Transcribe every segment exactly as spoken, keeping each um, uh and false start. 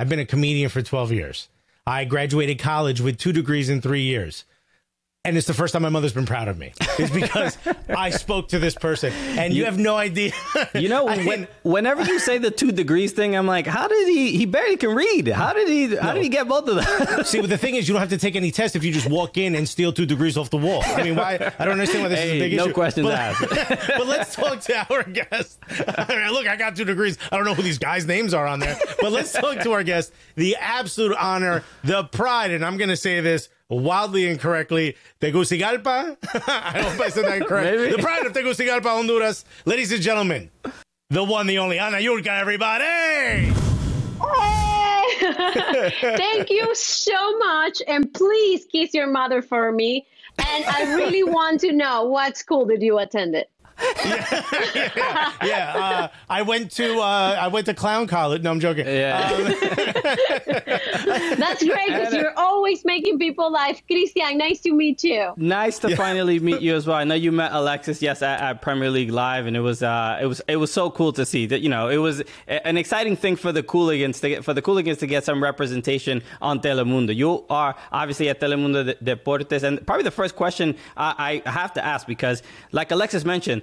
I've been a comedian for twelve years. I graduated college with two degrees in three years. And it's the first time my mother's been proud of me. It's because I spoke to this person. And you, you have no idea. You know, when, mean, whenever you say the two degrees thing, I'm like, how did he, he barely can read. How did he, no. how did he get both of them? See, but the thing is, you don't have to take any test if you just walk in and steal two degrees off the wall. I mean, why? I don't understand why this hey, is a big no issue. No questions but, asked. But let's talk to our guest. I mean, look, I got two degrees. I don't know who these guys' names are on there. But let's talk to our guest. The absolute honor, the pride, and I'm going to say this, wildly incorrectly, Tegucigalpa. I hope I said that correctly. The pride of Tegucigalpa, Honduras. Ladies and gentlemen, the one, the only, Ana Jurka, everybody. Hey! Thank you so much. And please kiss your mother for me. And I really want to know, what school did you attend it? yeah, yeah, yeah. Uh, I went to uh, I went to clown college. No, I'm joking. Yeah. Um, that's great because you're always making people laugh. Christian, nice to meet you. Nice to yeah. finally meet you as well. I know you met Alexis, yes, at, at Premier League Live, and it was uh, it was it was so cool to see that. You know, it was an exciting thing for the Cooligans to get, for the Cooligans to get some representation on Telemundo. You are obviously at Telemundo Deportes, and probably the first question I, I have to ask because, like Alexis mentioned,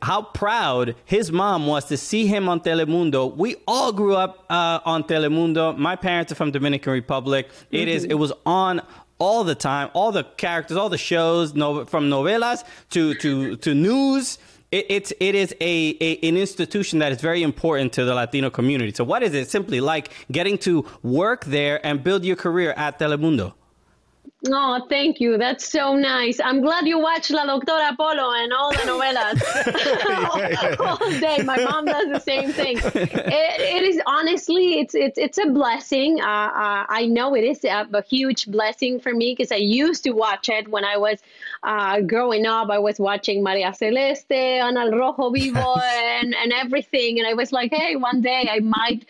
how proud his mom was to see him on Telemundo. We all grew up uh, on Telemundo. My parents are from Dominican Republic. It is. It was on all the time. All the characters, all the shows, no, from novelas to to to news. It, it's it is a, a an institution that is very important to the Latino community. So, what is it simply like getting to work there and build your career at Telemundo? Oh, thank you. That's so nice. I'm glad you watch La Doctora Polo and all the novelas all, all day. My mom does the same thing. It, it is honestly, it's it's it's a blessing. Uh, uh, I know it is a, a huge blessing for me because I used to watch it when I was uh, growing up. I was watching Maria Celeste, Ana El Rojo Vivo, and, and everything. And I was like, hey, one day I might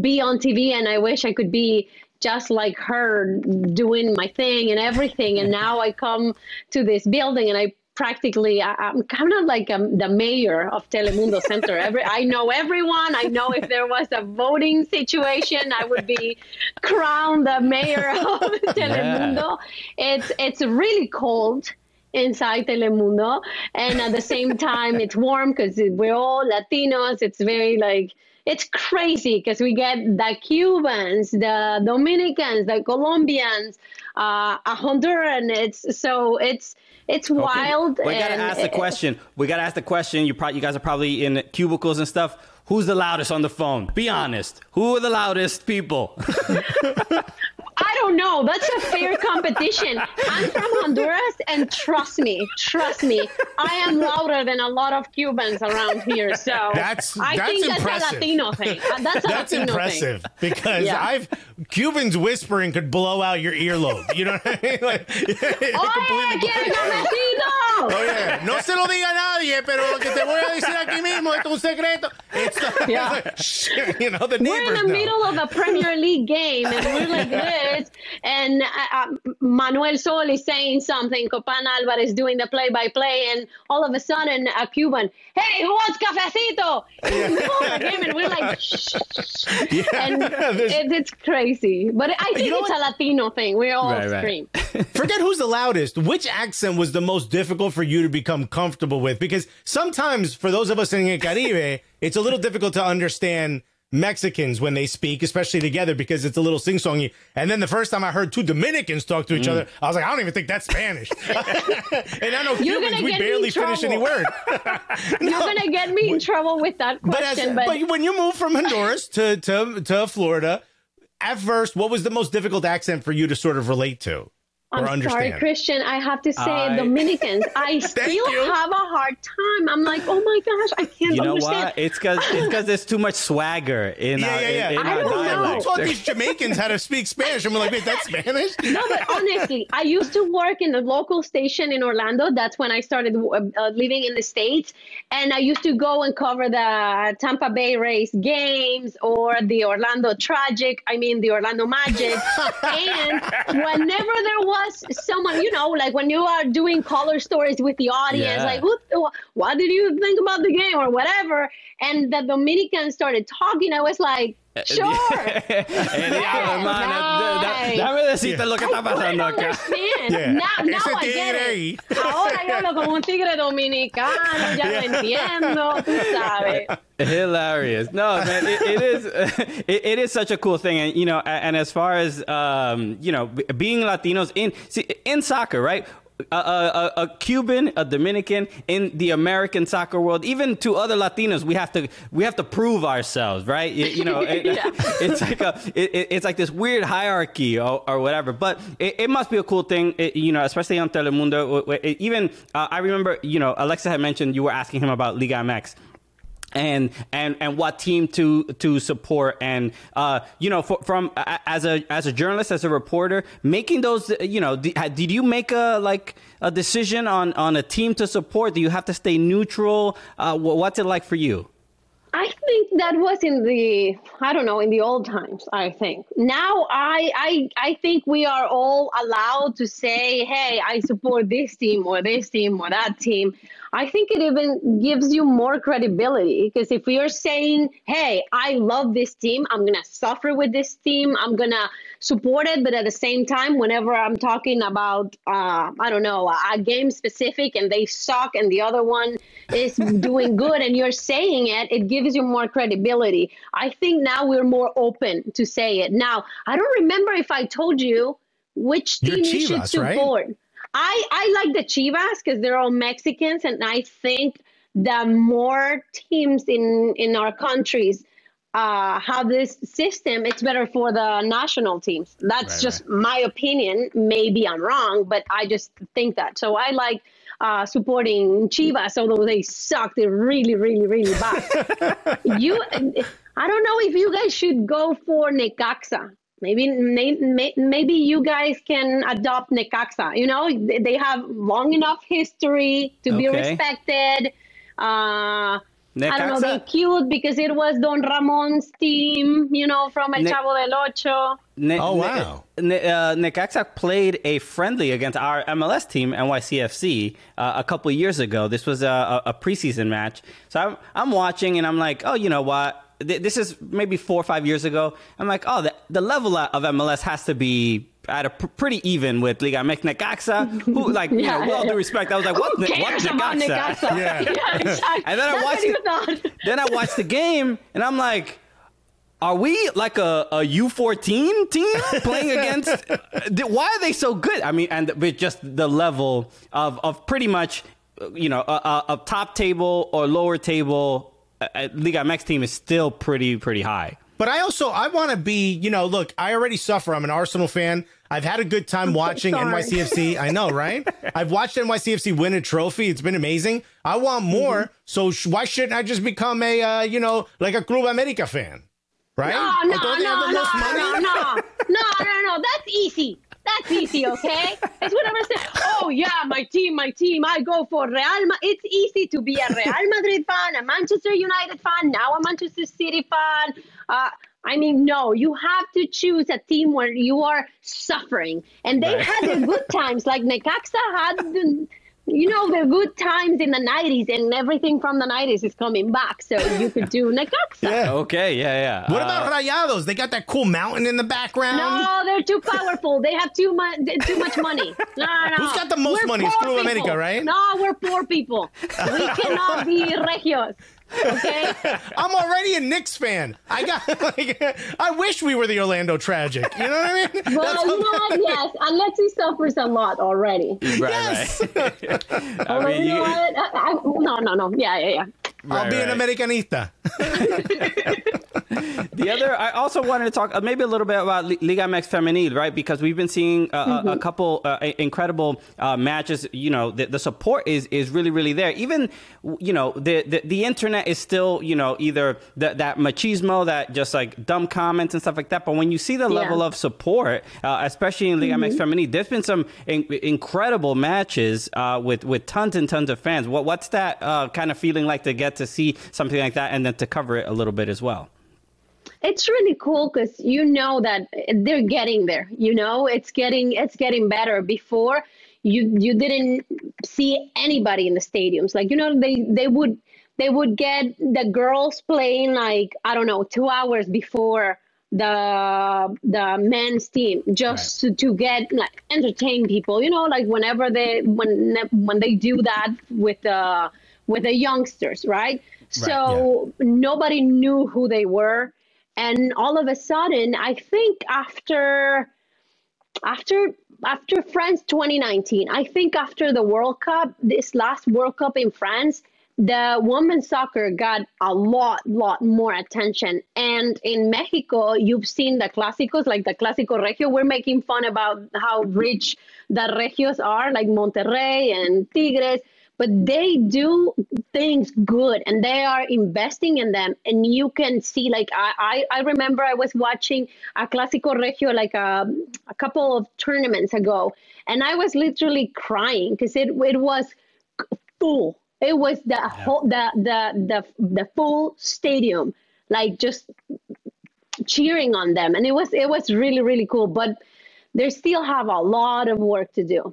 be on T V and I wish I could be just like her doing my thing and everything. And now I come to this building and I practically, I, I'm kind of like um, the mayor of Telemundo Center. Every, I know everyone. I know if there was a voting situation, I would be crowned the mayor of Telemundo. Yeah. It's, it's really cold inside Telemundo. And at the same time, it's warm because we're all Latinos. It's very like, it's crazy because we get the Cubans, the Dominicans, the Colombians, uh, a Honduran. It's so it's it's okay. wild. We gotta ask the question. We gotta ask the question. You probably you guys are probably in cubicles and stuff. Who's the loudest on the phone? Be honest. Who are the loudest people? I don't know. That's a fair competition. I'm from Honduras, and trust me, trust me, I am louder than a lot of Cubans around here. So that's, I that's think impressive. That's a Latino thing. That's, a that's Latino impressive thing. Because yeah. I've Cubans whispering could blow out your earlobe. You know what I mean? Like, Oye, ¿quién es Latino? Oh yeah. No se lo diga a nadie, pero lo que te voy a decir aquí mismo es un secreto. It's the, yeah. it's like, you know, the neighbors We're in the know. middle of a Premier League game, and we're like this. And uh, Manuel Sol is saying something, Copan Alvarez doing the play-by-play, and all of a sudden a Cuban, hey, who wants cafecito? In the middle of the game, and we're like, shh. Yeah, and it, it's crazy. But I think you know it's what? a Latino thing. We're all right, scream. Right. Forget who's the loudest. Which accent was the most difficult for you to become comfortable with? Because sometimes, for those of us in the Caribe, it's a little difficult to understand Mexicans when they speak, especially together, because it's a little sing-songy. And then the first time I heard two Dominicans talk to each mm. other, I was like, I don't even think that's Spanish. And I know You're Cubans, we barely finish any word. You're no. gonna get me in trouble with that question. But, as, but... but when you moved from Honduras to, to, to Florida, at first, what was the most difficult accent for you to sort of relate to? I'm sorry, Christian. I have to say, I... Dominicans. I still have a hard time. I'm like, oh my gosh, I can't understand. You know understand. what? It's because it's because there's too much swagger in yeah, our yeah, yeah. In, in I our don't know. We taught these Jamaicans how to speak Spanish, and we're like, wait, that's Spanish? No, but honestly, I used to work in a local station in Orlando. That's when I started uh, living in the States, and I used to go and cover the Tampa Bay Rays games or the Orlando Tragic. I mean, the Orlando Magic. And whenever there was someone, you know, like when you are doing caller stories with the audience, yeah. like, what, what did you think about the game or whatever? And the Dominicans started talking. I was like, Sure. Yeah. Yeah, nice. Déjame decirte yeah. lo que está pasando acá. Yeah. Now, now ese tigre. Ahora yo hablo como un tigre dominicano, ya yeah. lo entiendo, tú sabes. Hilarious. No, man, it, it is it, it is such a cool thing, and you know, and as far as um, you know, being Latinos in see, in soccer, right? A, a, a Cuban, a Dominican in the American soccer world, even to other Latinos, we have to we have to prove ourselves, right? You, you know, it, yeah. it's like a it, it's like this weird hierarchy or, or whatever. But it, it must be a cool thing, it, you know, especially on Telemundo. It, even uh, I remember, you know, Alexa had mentioned you were asking him about Liga M X. And, and and what team to to support, and uh you know, for, from uh, as a as a journalist, as a reporter, making those, you know, d did you make a like a decision on on a team to support? Do you have to stay neutral? Uh, what's it like for you? I think that was in the I don't know in the old times. I think now I I I think we are all allowed to say, hey, I support this team or this team or that team. I think it even gives you more credibility, because if you're saying, hey, I love this team, I'm going to suffer with this team, I'm going to support it, but at the same time, whenever I'm talking about, uh, I don't know, a game specific and they suck and the other one is doing good and you're saying it, it gives you more credibility. I think now we're more open to say it. Now, I don't remember if I told you which team Chivas, you should support. Right? I, I like the Chivas because they're all Mexicans, and I think that more teams in, in our countries uh, have this system, it's better for the national teams. That's right, just right. my opinion. Maybe I'm wrong, but I just think that. So I like uh, supporting Chivas, although they suck. They're really, really, really bad. you, I don't know if you guys should go for Necaxa. Maybe may, maybe you guys can adopt Necaxa. You know, they have long enough history to okay. be respected. Uh, I don't know, they're cute because it was Don Ramon's team, you know, from El ne Chavo del Ocho. Ne oh, wow. Ne uh, Necaxa played a friendly against our M L S team, N Y C F C, uh, a couple years ago. This was a, a preseason match. So I'm, I'm watching and I'm like, oh, you know what? This is maybe four or five years ago. I'm like, oh, the, the level of M L S has to be at a pr pretty even with Liga M X. Necaxa, who, like, yeah, you know, with all due respect, I was like, what, what Necaxa? Necaxa? Yeah. Yeah, exactly. And then I watched the, then I watched the game, and I'm like, are we like a, a U fourteen team playing against? Why are they so good? I mean, and with just the level of of pretty much, you know, a, a, a top table or lower table. Liga M X team is still pretty, pretty high. But I also, I want to be, you know, look, I already suffer. I'm an Arsenal fan. I've had a good time watching N Y C F C. I know, right? I've watched N Y C F C win a trophy. It's been amazing. I want more. Mm-hmm. So sh why shouldn't I just become a, uh, you know, like a Club América fan, right? No, no, no, no, no, no, no, no, no, that's easy. That's easy, okay? It's whatever I say. Oh, yeah, my team, my team. I go for Real Madrid. It's easy to be a Real Madrid fan, a Manchester United fan, now a Manchester City fan. Uh, I mean, no, you have to choose a team where you are suffering. And they right. had the good times. Like Necaxa had, the, you know, the good times in the nineties, and everything from the nineties is coming back. So you could do Necaxa. Yeah, okay, yeah, yeah. What uh, about Rayados? They got that cool mountain in the background. No, they're too powerful. They have too much too much money. No, no. Who's got the most we're money? It's Club America, right? No, we're poor people. We cannot be Regios. Okay. I'm already a Knicks fan. I got. Like, I wish we were the Orlando Tragic. You know what I mean? Well, you know, yes. Unless he suffers a lot already. Right. Yes. Right. I mean, you know you... What? I, I, no, no, no. Yeah, yeah, yeah. Right, I'll be right. an Americanista. The other, I also wanted to talk maybe a little bit about Liga M X Feminine, right? Because we've been seeing uh, mm-hmm. a, a couple uh, incredible uh, matches. You know, the, the support is is really, really there. Even, you know, the the, the internet is still, you know, either th that machismo, that just like dumb comments and stuff like that. But when you see the yeah. level of support, uh, especially in Liga mm-hmm. M X Feminine, there's been some in incredible matches uh, with with tons and tons of fans. What what's that uh, kind of feeling like to get to see something like that, and then to cover it a little bit as well? It's really cool because you know that they're getting there. You know, it's getting it's getting better. Before you you didn't see anybody in the stadiums. Like, you know, they they would they would get the girls playing like, I don't know, two hours before the the men's team, just right. to, to get like entertain people, you know, like whenever they when when they do that with the with the youngsters, right? right so yeah. Nobody knew who they were, and all of a sudden, I think after after after France twenty nineteen, I think after the World Cup, this last World Cup in France, the women's soccer got a lot, lot more attention. And in Mexico, you've seen the clásicos, like the Clásico Regio. We're making fun about how rich the Regios are, like Monterrey and Tigres. But they do things good, and they are investing in them. And you can see, like, I, I, I remember I was watching a Clásico Regio, like a, a couple of tournaments ago, and I was literally crying because it, it was full. It was the yeah. whole the, the the the full stadium, like just cheering on them, and it was it was really really cool. But they still have a lot of work to do.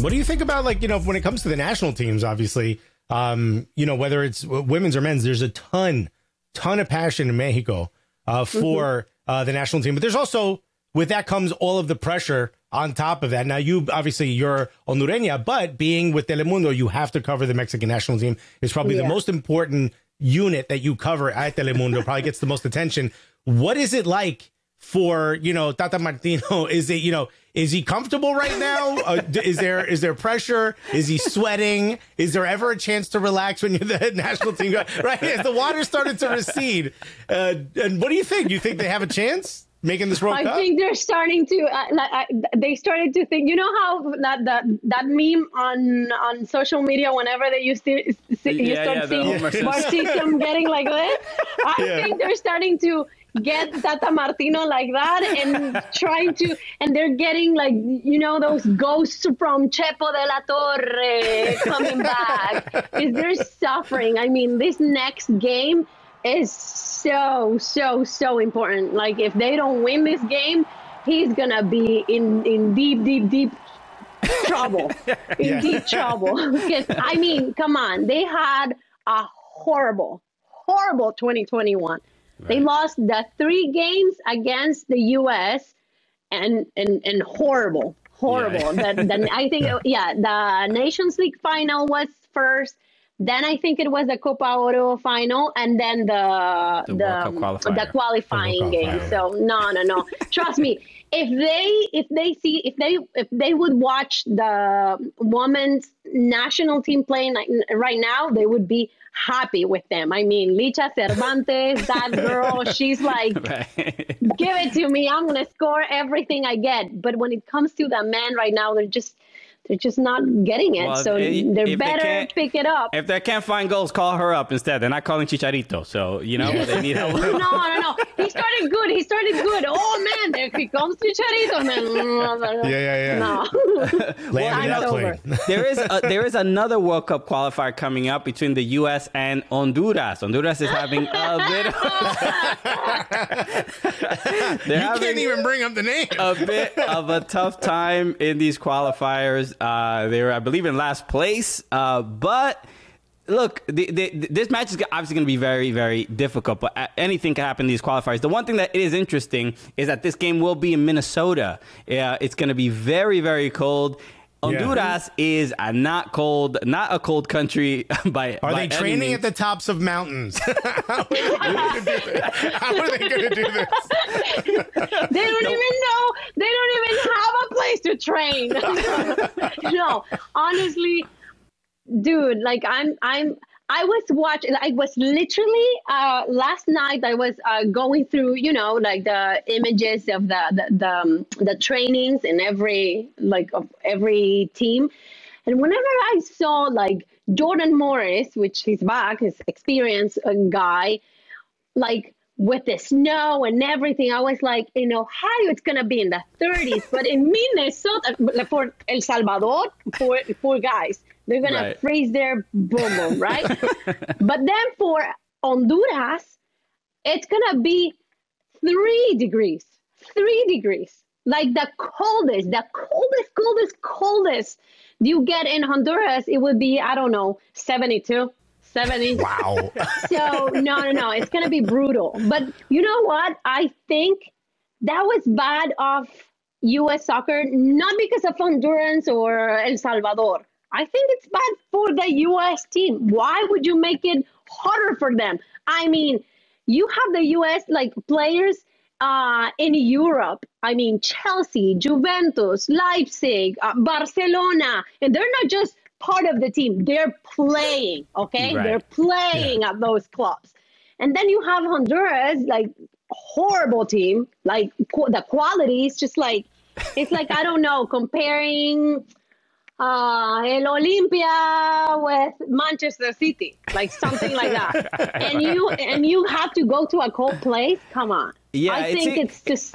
What do you think about, like, you know, when it comes to the national teams? Obviously, um, you know, whether it's women's or men's, there's a ton ton of passion in Mexico uh, for mm-hmm. uh, the national team, but there's also with that comes all of the pressure. On top of that, now you obviously you're Hondureña, but being with Telemundo, you have to cover the Mexican national team. It's probably yeah. the most important unit that you cover at Telemundo, probably gets the most attention. What is it like for, you know, Tata Martino? Is it, you know, is he comfortable right now? uh, is there is there pressure? Is he sweating? Is there ever a chance to relax when you're the national team? Right? As the water started to recede. Uh, and what do you think? You think they have a chance? Making this World Cup? I think they're starting to, uh, like, I, they started to think, you know how that that, that meme on, on social media, whenever they used to, you yeah, start yeah, seeing Martino getting like this? I yeah. think they're starting to get Tata Martino like that and trying to, and they're getting like, you know, those ghosts from Chepo de la Torre coming back. Because they're suffering. I mean, this next game is so so so important. Like, if they don't win this game, he's gonna be in in deep deep deep trouble. in yeah. deep trouble. Because I mean, come on, they had a horrible horrible twenty twenty-one. Right. They lost the three games against the U S and and and horrible horrible. Yeah. Then the, I think yeah the Nations League final was first. Then I think it was the Copa Oro final, and then the the the, the qualifying game. So no, no, no. Trust me, if they if they see if they if they would watch the women's national team playing like, right now, they would be happy with them. I mean, Licha Cervantes, that girl, she's like, right. give it to me. I'm gonna score everything I get. But when it comes to the men right now, they're just. They're just not getting it, well, so it, they're better they pick it up. If they can't find goals, call her up instead. They're not calling Chicharito, so, you know, they need help. No, no, no. He started good. He started good. Oh, man, there he comes Chicharito, man. Yeah, yeah, yeah. No. Well, over. There, is a, there is another World Cup qualifier coming up between the U S and Honduras. Honduras is having a bit of... you can't even bring up the name. A bit of a tough time in these qualifiers. Uh, they were, I believe, in last place. Uh, but look, the, the, this match is obviously going to be very, very difficult. But anything can happen in these qualifiers. The one thing that is interesting is that this game will be in Minnesota. Yeah, it's going to be very, very cold. Honduras yeah. is a not cold, not a cold country by Are by they training means. At the tops of mountains? How are they going to do this? They don't no. even know. They don't even have a place to train. No, honestly, dude, like I'm, I'm, I was watching, I was literally, uh, last night I was uh, going through, you know, like the images of the, the, the, um, the trainings in every, like of every team. And whenever I saw like Jordan Morris, which he's back, his experienced uh, guy, like with the snow and everything, I was like, in Ohio, it's going to be in the thirties, but in Minnesota, for El Salvador, for, for guys. They're going right. to freeze their boom boom, right? But then for Honduras, it's going to be three degrees, three degrees. like the coldest, the coldest, coldest, coldest you get in Honduras, it would be, I don't know, seventy-two, seventy. Wow. So no, no, no, it's going to be brutal. But you know what? I think that was bad of U S soccer, not because of Honduras or El Salvador. I think it's bad for the U S team. Why would you make it harder for them? I mean, you have the U S like players uh, in Europe. I mean, Chelsea, Juventus, Leipzig, uh, Barcelona, and they're not just part of the team. They're playing, okay? Right. They're playing yeah. at those clubs. And then you have Honduras, like horrible team. Like qu- the quality is just like, it's like, I don't know, comparing... Uh, El Olimpia with Manchester City, like something like that. And you and you have to go to a cold place? Come on. Yeah, I think it's, it's just...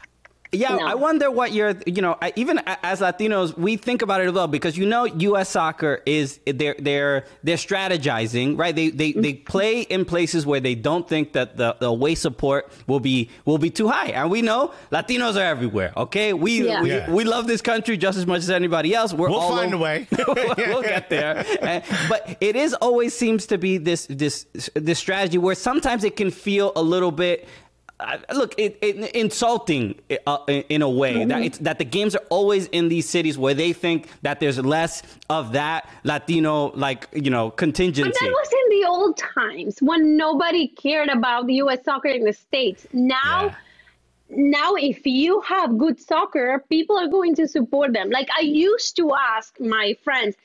Yeah, no. I wonder what you're, you know, even as Latinos, we think about it as well, because, you know, U S soccer is they're they're they're strategizing, right? They they, mm-hmm. they play in places where they don't think that the, the away support will be will be too high. And we know Latinos are everywhere. OK, we yeah. we, yeah. we love this country just as much as anybody else. We're we'll all find over. a way. We'll get there. And, but it is always seems to be this this this strategy where sometimes it can feel a little bit. Uh, look, it, it insulting uh, in, in a way mm-hmm. that it's, that the games are always in these cities where they think that there's less of that Latino, like, you know, contingency. But that was in the old times when nobody cared about U S soccer in the States. Now, yeah. now if you have good soccer, people are going to support them. Like I used to ask my friends,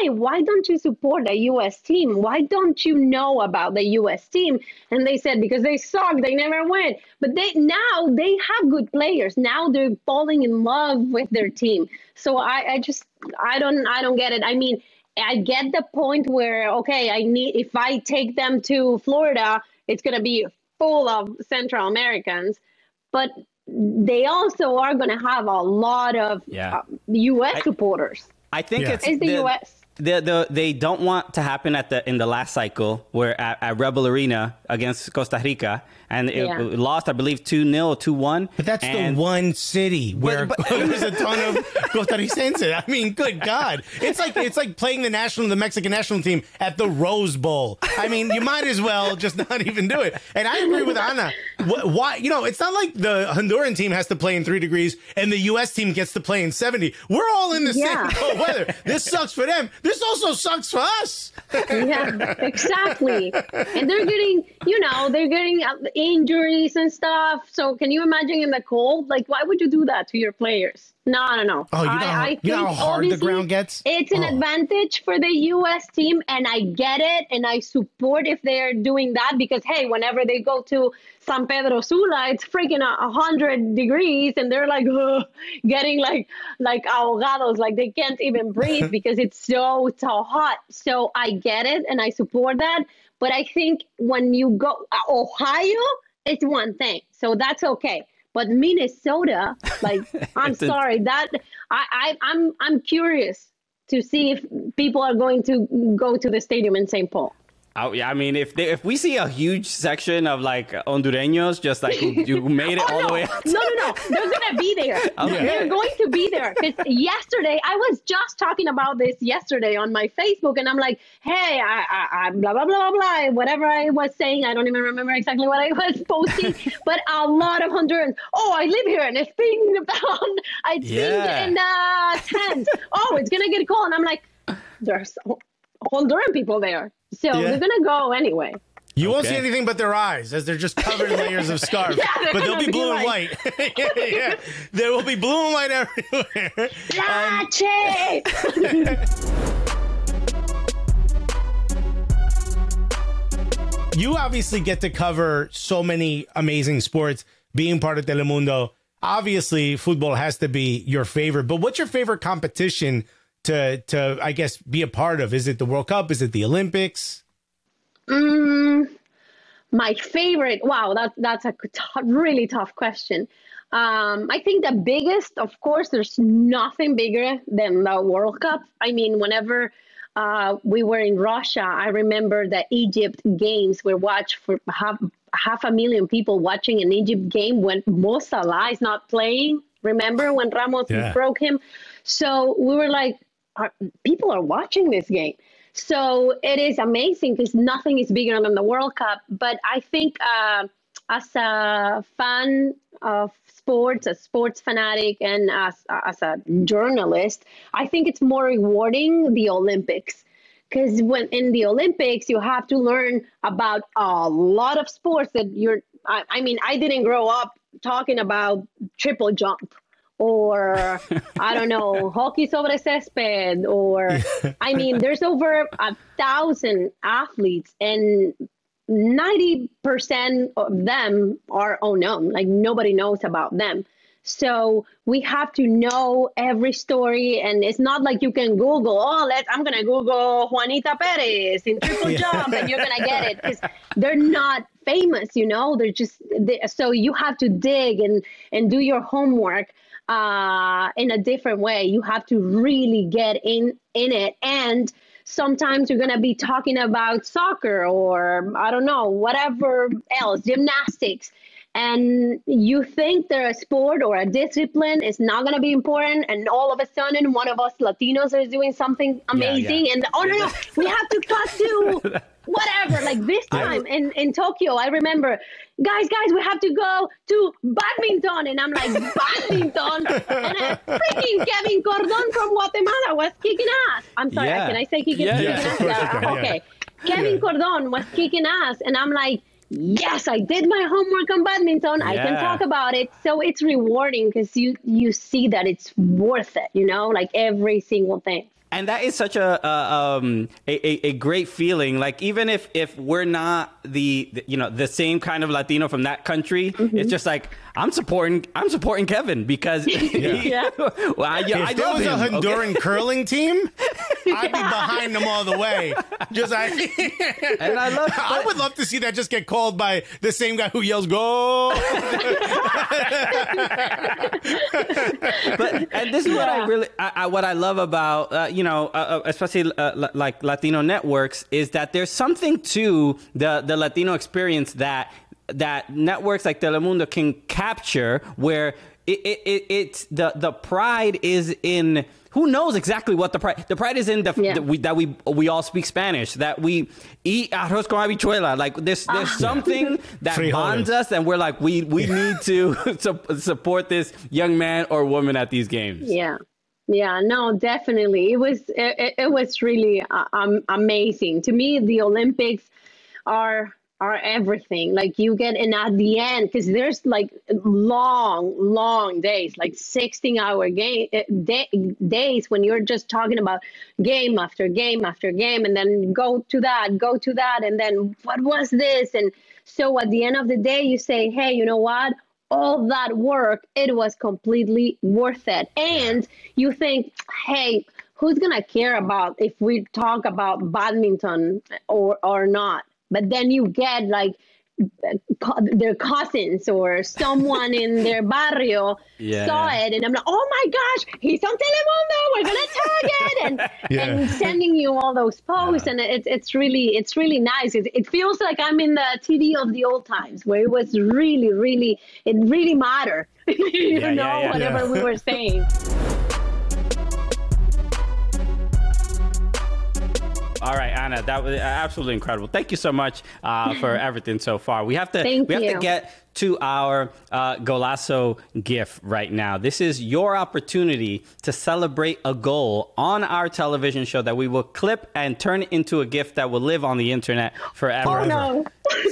hey, why don't you support the U S team? Why don't you know about the U S team? And they said, because they suck, they never win. But they now they have good players. Now they're falling in love with their team. So I, I just, I don't, I don't get it. I mean, I get the point where, okay, I need, if I take them to Florida, it's going to be full of Central Americans. But they also are going to have a lot of yeah. uh, U S I- supporters. I think yeah. it's, it's the, the U S. The, the, they don't want to happen at the in the last cycle where at, at Rebel Arena against Costa Rica and it, yeah. it lost, I believe, two nil, two one. But that's and, the one city where but, but, there's a ton of Costarricenses. I mean, good God. It's like it's like playing the national, the Mexican national team at the Rose Bowl. I mean, you might as well just not even do it. And I agree with Ana. Why? You know, it's not like the Honduran team has to play in three degrees and the U S team gets to play in seventy. We're all in the yeah. same cold weather. This sucks for them. This also sucks for us. Yeah, exactly. And they're getting, you know, they're getting injuries and stuff. So can you imagine in the cold? Like, why would you do that to your players? No, no, no. Oh, you know, I, how, I think you know how hard the ground gets? It's an oh. advantage for the U S team, and I get it, and I support if they're doing that because, hey, whenever they go to San Pedro Sula, it's freaking one hundred degrees, and they're like ugh, getting like like ahogados, like they can't even breathe because it's so, so hot. So I get it, and I support that. But I think when you go uh, Ohio, it's one thing, so that's okay. But Minnesota, like, I'm sorry, that I, I, I'm I'm curious to see if people are going to go to the stadium in Saint Paul. Oh, yeah, I mean, if they, if we see a huge section of, like, Hondureños, just, like, you made it oh, all no. the way up. No, no, no. They're going to be there. Okay. They're going to be there. Because yesterday, I was just talking about this yesterday on my Facebook, and I'm like, hey, I, I, I, blah, blah, blah, blah, blah, whatever I was saying. I don't even remember exactly what I was posting, but a lot of Hondurans, oh, I live here, and it's being about, it's yeah. being in the tent. Oh, it's going to get cold. And I'm like, there's Honduran people there. So yeah. they're gonna go anyway. You okay. won't see anything but their eyes, as they're just covered in layers of scarf. Yeah, but they'll be blue be and white. yeah, yeah. There will be blue and white everywhere. Um, you obviously get to cover so many amazing sports. Being part of Telemundo, obviously, football has to be your favorite. But what's your favorite competition to, to I guess, be a part of? Is it the World Cup? Is it the Olympics? Mm, my favorite. Wow, that, that's a t- really tough question. Um, I think the biggest, of course, there's nothing bigger than the World Cup. I mean, whenever uh, we were in Russia, I remember the Egypt games were watched for half, half a million people watching an Egypt game when Mo Salah is not playing. Remember when Ramos yeah. broke him? So we were like, are, people are watching this game. So it is amazing because nothing is bigger than the World Cup. But I think uh, as a fan of sports, a sports fanatic, and as, as a journalist, I think it's more rewarding the Olympics. Because when in the Olympics, you have to learn about a lot of sports that you're, I, I mean, I didn't grow up talking about triple jump or, I don't know, hockey sobre césped, or, I mean, there's over a thousand athletes and ninety percent of them are unknown. Like nobody knows about them. So we have to know every story, and it's not like you can Google, oh, let's, I'm going to Google Juanita Perez in triple jump, and you're going to get it, because they're not famous, you know, they're just, they, so you have to dig and, and do your homework uh, in a different way. You have to really get in, in it. And sometimes you're going to be talking about soccer or, I don't know, whatever else, gymnastics. And you think they're a sport or a discipline is not going to be important, and all of a sudden one of us Latinos is doing something amazing, yeah, yeah. and oh no no we have to cut to whatever, like this time I, in in Tokyo, I remember, guys guys we have to go to badminton, and I'm like, badminton, and I, freaking Kevin Cordon from Guatemala was kicking ass. I'm sorry, yeah. can I say kicking, yeah, kicking yeah, ass? Yeah, yeah. Okay, yeah. Kevin Cordon was kicking ass, and I'm like, yes, I did my homework on badminton. Yeah. I can talk about it. So it's rewarding because you, you see that it's worth it, you know, like every single thing. And that is such a, uh, um, a, a great feeling. Like, even if, if we're not the, the, you know, the same kind of Latino from that country, mm-hmm. it's just like, I'm supporting, I'm supporting Kevin because yeah. he, yeah. well, I, if I there was him, a Honduran okay. curling team, I'd be behind them all the way. Just I, and I love. I would love to see that just get called by the same guy who yells "Go!" But and this is yeah. what I really, I, I, what I love about uh, you know, uh, especially uh, like Latino networks, is that there's something to the the Latino experience that. that networks like Telemundo can capture, where it, it, it, it's the, the pride is in, who knows exactly what the pride, the pride is in the, yeah. the we, that we, we all speak Spanish, that we eat arroz con habichuela. Like there's, there's ah. something that bonds us, and we're like, we, we yeah. need to su support this young man or woman at these games. Yeah. Yeah, no, definitely. It was, it, it was really uh, um, amazing. To me, the Olympics are, are everything. Like you get in at the end, because there's like long, long days, like sixteen hour game, day, days when you're just talking about game after game after game, and then go to that, go to that, and then what was this? And so at the end of the day, you say, hey, you know what? All that work, it was completely worth it. And you think, hey, who's gonna care about if we talk about badminton or, or not? But then you get like their cousins or someone in their barrio yeah, saw yeah. it, and I'm like, oh my gosh, he's on Telemundo, we're gonna tag it, and yeah. and sending you all those posts, yeah. and it's it's really it's really nice. It, it feels like I'm in the T V of the old times, where it was really really it really mattered, you yeah, know, yeah, yeah, whatever yeah. we were saying. All right, Ana, that was absolutely incredible. Thank you so much uh, for everything so far. We have to Thank we have you. to get to our uh, Golazo GIF right now. This is your opportunity to celebrate a goal on our television show that we will clip and turn into a GIF that will live on the internet forever. Oh no!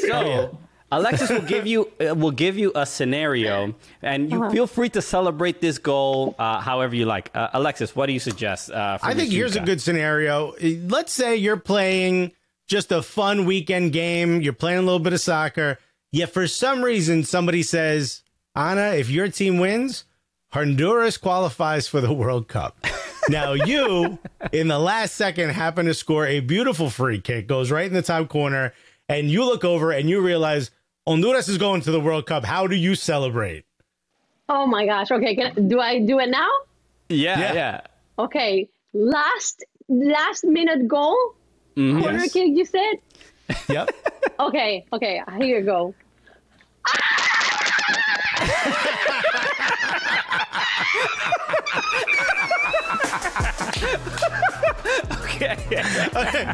So Alexis will give you uh, will give you a scenario, and you uh-huh. feel free to celebrate this goal uh, however you like. Uh, Alexis, what do you suggest? Uh, for I think here's a good scenario. Let's say you're playing just a fun weekend game. You're playing a little bit of soccer. Yet for some reason, somebody says, Ana, if your team wins, Honduras qualifies for the World Cup. Now you, in the last second, happen to score a beautiful free kick. Goes right in the top corner. And you look over and you realize Honduras is going to the World Cup. How do you celebrate? Oh, my gosh. Okay. Can I, do I do it now? Yeah. Yeah. yeah. Okay. Last last minute goal. Mm-hmm. Corner yes. kick, you said? Yep. Okay. Okay. Here you go. Okay. Okay.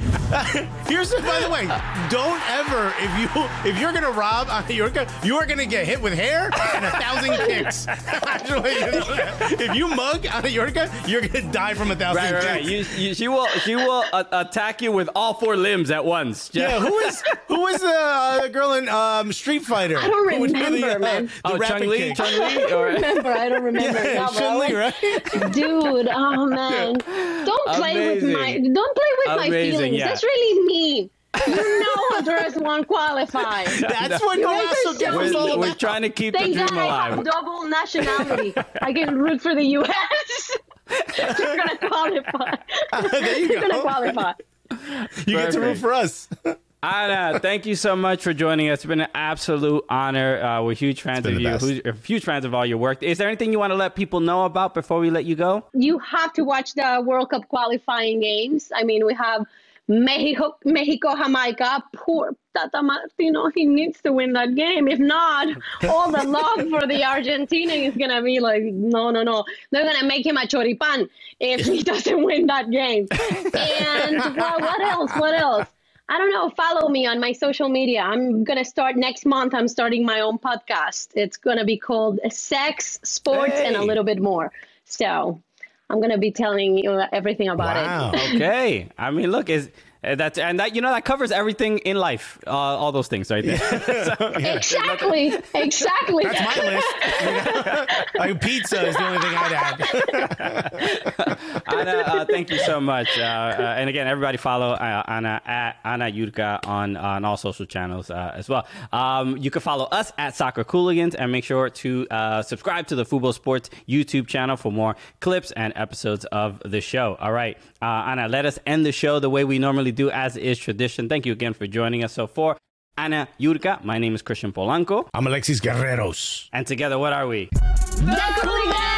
Here's the, by the way, don't ever, if you if you're gonna rob Ana Jurka, you are gonna get hit with hair and a thousand kicks. If you mug Ana Jurka, you're gonna die from a thousand right, kicks. Right, right. You, you, she will she will uh, attack you with all four limbs at once. Jeff. Yeah. Who is who is the uh, girl in um, Street Fighter? I don't remember, the, uh, man. Oh, Chun-Li. Chun-Li. Or... I don't remember. I don't remember. Yeah, Chun-Li, right? Dude. Oh man. Don't play Amazing. with my. Don't play with Amazing, my feelings. Yeah. That's really mean. You know Honduras won't qualify. That's what Honduras gets us all about. We're trying to keep Thank the dream God alive. I have double nationality. I can root for the U S You're gonna qualify. Uh, there you You're go. gonna qualify. You Perfect. get to root for us. Ana, thank you so much for joining us. It's been an absolute honor. Uh, we're huge fans of you. Who's, huge fans of all your work. Is there anything you want to let people know about before we let you go? You have to watch the World Cup qualifying games. I mean, we have Mexico, Mexico, Jamaica. Poor Tata Martino. He needs to win that game. If not, all the love for the Argentina is going to be like, no, no, no. They're going to make him a choripan if he doesn't win that game. And well, what else? What else? I don't know. Follow me on my social media. I'm going to start next month. I'm starting my own podcast. It's going to be called Sex, Sports, hey. and a Little Bit More. So I'm going to be telling you everything about wow. it. Okay. I mean, look, is that's and that, you know, that covers everything in life. Uh, all those things right there. Yeah. So, yeah. Exactly. Exactly. That's my list. Like pizza is the only thing I'd add. Ana, uh, thank you so much. Uh, uh, and again, everybody follow uh, Ana at Ana Jurka on, uh, on all social channels uh, as well. Um, you can follow us at Soccer Cooligans and make sure to uh, subscribe to the Fubo Sports YouTube channel for more clips and episodes of the show. All right. Uh, Ana, let us end the show the way we normally do, as is tradition. Thank you again for joining us. So for Ana Jurka, my name is Christian Polanco. I'm Alexis Guerreros. And together, what are we? The Cooligans!